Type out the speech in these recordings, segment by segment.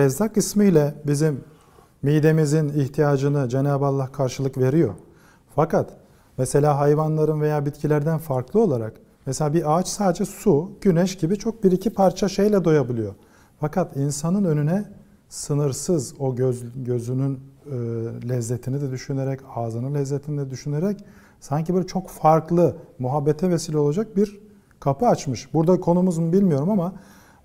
Rezzak ismiyle bizim midemizin ihtiyacını Cenab-ı Allah karşılık veriyor. Fakat mesela hayvanların veya bitkilerden farklı olarak mesela bir ağaç sadece su, güneş gibi çok bir iki parça şeyle doyabiliyor. Fakat insanın önüne sınırsız o gözünün lezzetini de düşünerek, ağzının lezzetini de düşünerek sanki böyle çok farklı, muhabbete vesile olacak bir kapı açmış. Burada konumuz mu bilmiyorum ama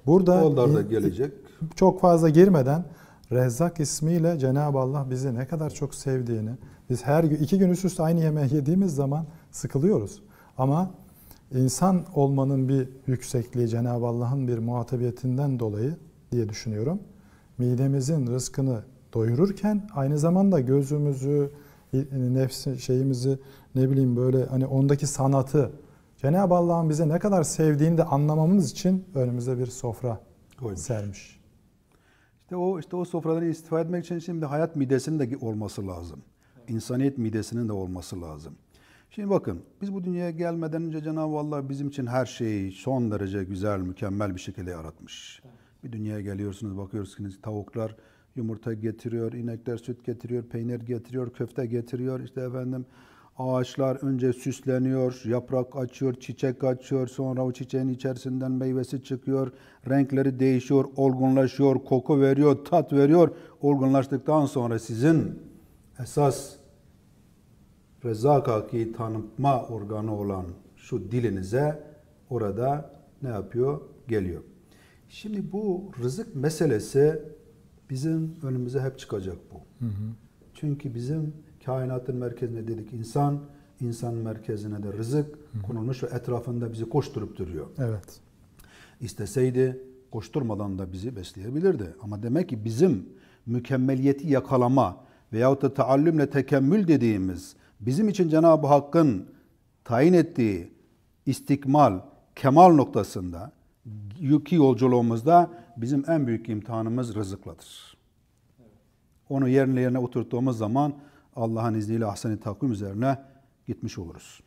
burada onlar da gelecek. Çok fazla girmeden Rezzak ismiyle Cenab-ı Allah bizi ne kadar çok sevdiğini, biz her gün, 2 gün üst üste aynı yemeği yediğimiz zaman sıkılıyoruz. Ama insan olmanın bir yüksekliği, Cenab-ı Allah'ın bir muhatabiyetinden dolayı diye düşünüyorum. Midemizin rızkını doyururken aynı zamanda gözümüzü, nefsi, şeyimizi, ne bileyim böyle hani ondaki sanatı, Cenab-ı Allah'ın bize ne kadar sevdiğini de anlamamız için önümüze bir sofra koymuş, sermiş. İşte o sofradan istifa etmek için şimdi hayat midesinin de olması lazım. İnsaniyet midesinin de olması lazım. Şimdi bakın, biz bu dünyaya gelmeden önce Cenab-ı Allah bizim için her şeyi son derece güzel, mükemmel bir şekilde yaratmış. Bir dünyaya geliyorsunuz, bakıyorsunuz tavuklar yumurta getiriyor, inekler süt getiriyor, peynir getiriyor, köfte getiriyor. İşte efendim ağaçlar önce süsleniyor, yaprak açıyor, çiçek açıyor, sonra o çiçeğin içerisinden meyvesi çıkıyor, renkleri değişiyor, olgunlaşıyor, koku veriyor, tat veriyor. Olgunlaştıktan sonra sizin esas Rezzak'ı tanıtma organı olan şu dilinize orada ne yapıyor? Geliyor. Şimdi bu rızık meselesi bizim önümüze hep çıkacak bu. Hı hı. Çünkü bizim kainatın merkezine dedik insan, insanın merkezine de rızık konulmuş ve etrafında bizi koşturup duruyor. Evet. İsteseydi koşturmadan da bizi besleyebilirdi. Ama demek ki bizim mükemmeliyeti yakalama veyahut da taallümle tekemmül dediğimiz, bizim için Cenab-ı Hakk'ın tayin ettiği istikmal, kemal noktasında yuki yolculuğumuzda bizim en büyük imtihanımız rızıkladır. Onu yerine oturttuğumuz zaman Allah'ın izniyle ahsen-i takvim üzerine gitmiş oluruz.